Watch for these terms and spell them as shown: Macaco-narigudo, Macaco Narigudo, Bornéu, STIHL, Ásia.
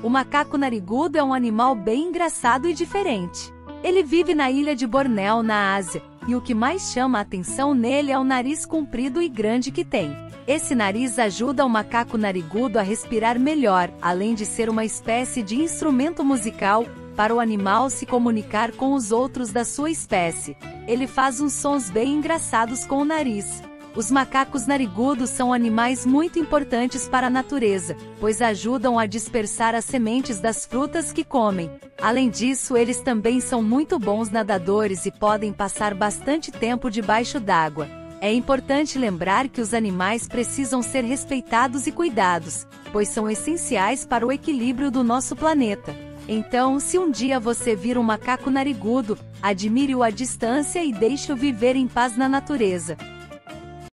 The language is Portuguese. O macaco-narigudo é um animal bem engraçado e diferente. Ele vive na ilha de Bornéu, na Ásia, e o que mais chama a atenção nele é o nariz comprido e grande que tem. Esse nariz ajuda o macaco-narigudo a respirar melhor, além de ser uma espécie de instrumento musical para o animal se comunicar com os outros da sua espécie. Ele faz uns sons bem engraçados com o nariz. Os macacos narigudos são animais muito importantes para a natureza, pois ajudam a dispersar as sementes das frutas que comem. Além disso, eles também são muito bons nadadores e podem passar bastante tempo debaixo d'água. É importante lembrar que os animais precisam ser respeitados e cuidados, pois são essenciais para o equilíbrio do nosso planeta. Então, se um dia você vir um macaco narigudo, admire-o à distância e deixe-o viver em paz na natureza.